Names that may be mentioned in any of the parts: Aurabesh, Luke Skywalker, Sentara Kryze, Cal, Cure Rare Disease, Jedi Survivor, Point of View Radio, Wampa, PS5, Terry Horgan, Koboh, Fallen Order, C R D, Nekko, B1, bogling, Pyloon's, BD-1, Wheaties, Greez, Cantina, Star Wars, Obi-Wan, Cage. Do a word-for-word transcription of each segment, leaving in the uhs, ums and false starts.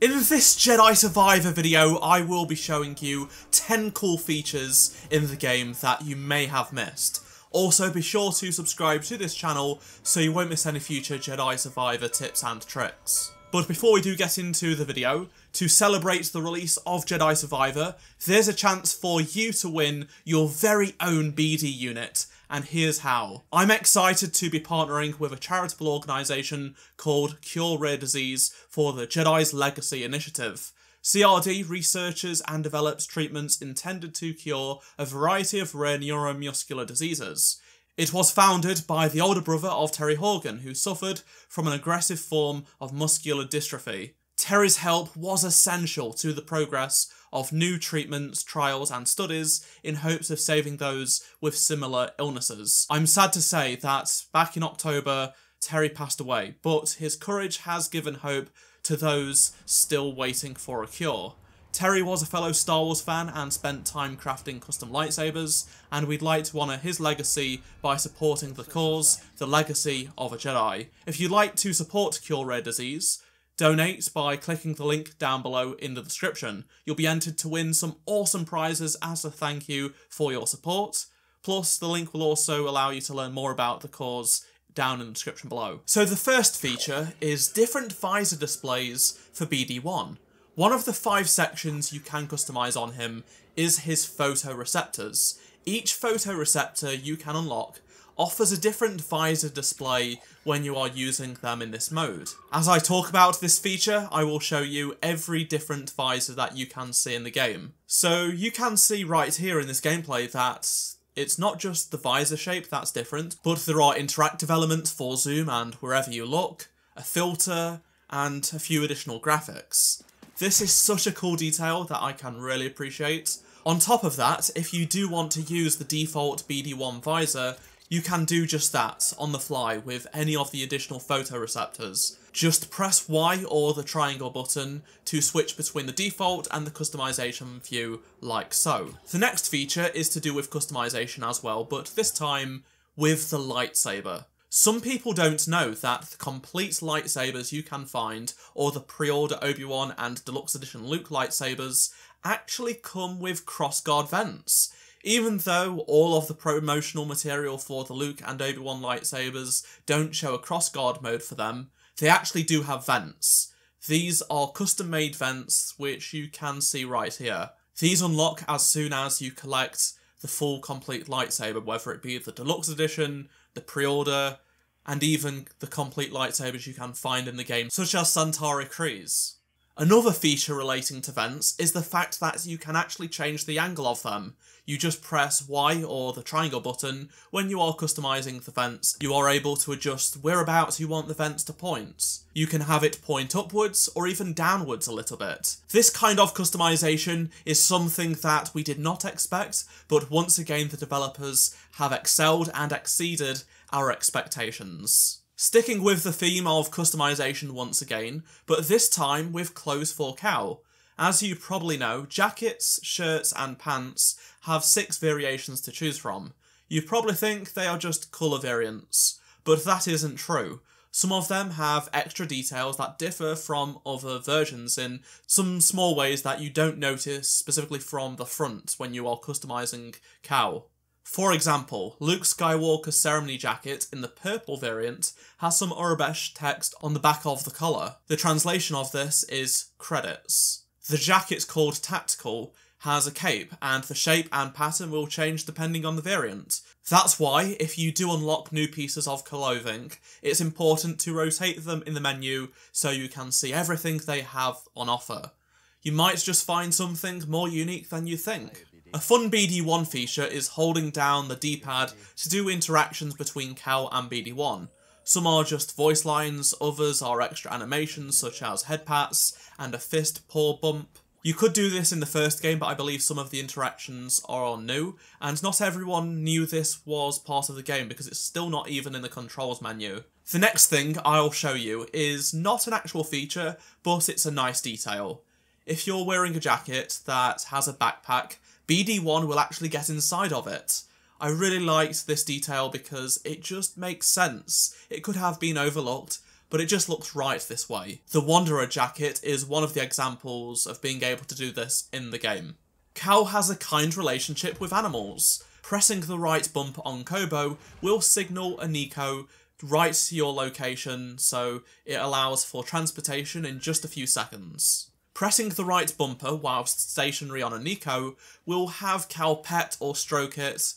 In this Jedi Survivor video, I will be showing you ten cool features in the game that you may have missed. Also, be sure to subscribe to this channel so you won't miss any future Jedi Survivor tips and tricks. But before we do get into the video, to celebrate the release of Jedi Survivor, there's a chance for you to win your very own B D unit, and here's how. I'm excited to be partnering with a charitable organisation called Cure Rare Disease for the Jedi's Legacy Initiative. C R D researches and develops treatments intended to cure a variety of rare neuromuscular diseases. It was founded by the older brother of Terry Horgan, who suffered from an aggressive form of muscular dystrophy. Terry's help was essential to the progress of new treatments, trials and studies in hopes of saving those with similar illnesses. I'm sad to say that back in October, Terry passed away, but his courage has given hope to those still waiting for a cure. Terry was a fellow Star Wars fan and spent time crafting custom lightsabers, and we'd like to honour his legacy by supporting the cause, the legacy of a Jedi. If you'd like to support Cure Rare Disease, donate by clicking the link down below in the description. You'll be entered to win some awesome prizes as a thank you for your support. Plus, the link will also allow you to learn more about the cause down in the description below. So the first feature is different visor displays for B D one. One of the five sections you can customise on him is his photoreceptors. Each photoreceptor you can unlock offers a different visor display when you are using them in this mode. As I talk about this feature, I will show you every different visor that you can see in the game. So you can see right here in this gameplay that it's not just the visor shape that's different, but there are interactive elements for zoom and wherever you look, a filter, and a few additional graphics. This is such a cool detail that I can really appreciate. On top of that, if you do want to use the default B D one visor, you can do just that on the fly with any of the additional photoreceptors. Just press Y or the triangle button to switch between the default and the customization view, like so. The next feature is to do with customization as well, but this time with the lightsaber. Some people don't know that the complete lightsabers you can find, or the pre-order Obi-Wan and Deluxe Edition Luke lightsabers, actually come with crossguard vents. Even though all of the promotional material for the Luke and Obi-Wan lightsabers don't show a crossguard mode for them, they actually do have vents. These are custom-made vents, which you can see right here. These unlock as soon as you collect the full complete lightsaber, whether it be the Deluxe Edition, the pre-order, and even the complete lightsabers you can find in the game, such as Sentara Kryze. Another feature relating to vents is the fact that you can actually change the angle of them. You just press Y or the triangle button when you are customising the vents. You are able to adjust whereabouts you want the vents to point. You can have it point upwards or even downwards a little bit. This kind of customisation is something that we did not expect, but once again the developers have excelled and exceeded our expectations. Sticking with the theme of customisation once again, but this time with clothes for Cal. As you probably know, jackets, shirts and pants have six variations to choose from. You probably think they are just colour variants, but that isn't true. Some of them have extra details that differ from other versions in some small ways that you don't notice specifically from the front when you are customising Cal. For example, Luke Skywalker's ceremony jacket in the purple variant has some Aurabesh text on the back of the collar. The translation of this is credits. The jacket called Tactical has a cape, and the shape and pattern will change depending on the variant. That's why, if you do unlock new pieces of clothing, it's important to rotate them in the menu so you can see everything they have on offer. You might just find something more unique than you think. A fun B D one feature is holding down the D-pad to do interactions between Cal and B D one. Some are just voice lines, others are extra animations such as head pats and a fist paw bump. You could do this in the first game, but I believe some of the interactions are new, and not everyone knew this was part of the game because it's still not even in the controls menu. The next thing I'll show you is not an actual feature, but it's a nice detail. If you're wearing a jacket that has a backpack, B D one will actually get inside of it. I really liked this detail because it just makes sense. It could have been overlooked, but it just looks right this way. The Wanderer jacket is one of the examples of being able to do this in the game. Cal has a kind relationship with animals. Pressing the right bumper on Koboh will signal a Nekko right to your location, so it allows for transportation in just a few seconds. Pressing the right bumper whilst stationary on a Nekko will have Cal pet or stroke it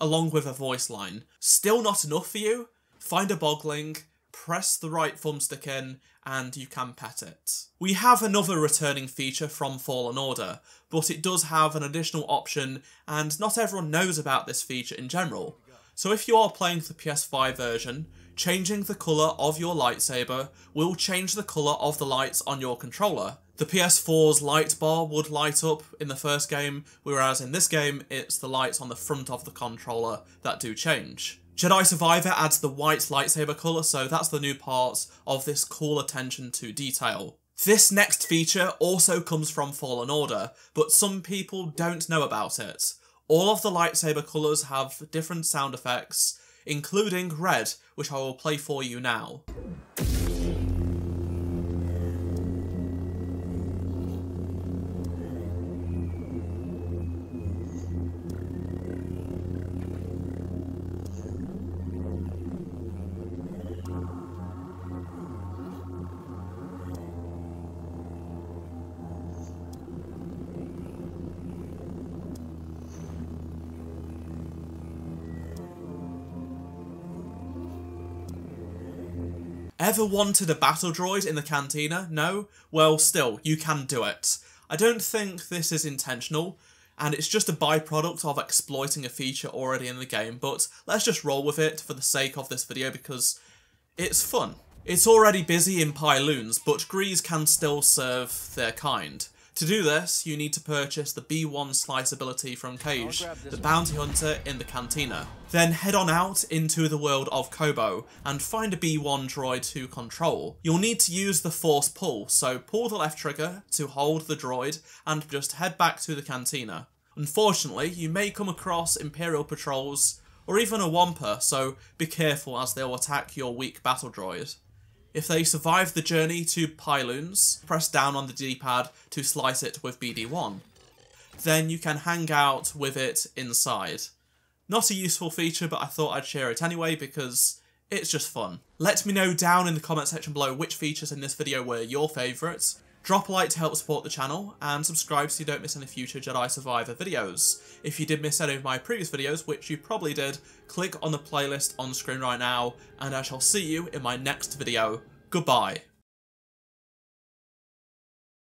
along with a voice line. Still not enough for you? Find a bogling, press the right thumbstick in, and you can pet it. We have another returning feature from Fallen Order, but it does have an additional option, and not everyone knows about this feature in general. So if you are playing the P S five version, changing the colour of your lightsaber will change the colour of the lights on your controller. The P S four's light bar would light up in the first game, whereas in this game it's the lights on the front of the controller that do change. Jedi Survivor adds the white lightsaber colour, so that's the new part of this cool attention to detail. This next feature also comes from Fallen Order, but some people don't know about it. All of the lightsaber colours have different sound effects, including red, which I will play for you now. Ever wanted a battle droid in the cantina? No? Well, still, you can do it. I don't think this is intentional, and it's just a byproduct of exploiting a feature already in the game, but let's just roll with it for the sake of this video because it's fun. It's already busy in Pyloon's, but Greez can still serve their kind. To do this, you need to purchase the B one Slice ability from Cage, the bounty hunter in the cantina. Then head on out into the world of Koboh and find a B one droid to control. You'll need to use the force pull, so pull the left trigger to hold the droid and just head back to the cantina. Unfortunately, you may come across Imperial patrols or even a Wampa, so be careful as they'll attack your weak battle droid. If they survive the journey to Pyloon's, press down on the D-pad to slice it with B D one. Then you can hang out with it inside. Not a useful feature, but I thought I'd share it anyway because it's just fun. Let me know down in the comment section below which features in this video were your favourites. Drop a like to help support the channel, and subscribe so you don't miss any future Jedi Survivor videos. If you did miss any of my previous videos, which you probably did, click on the playlist on screen right now, and I shall see you in my next video. Goodbye.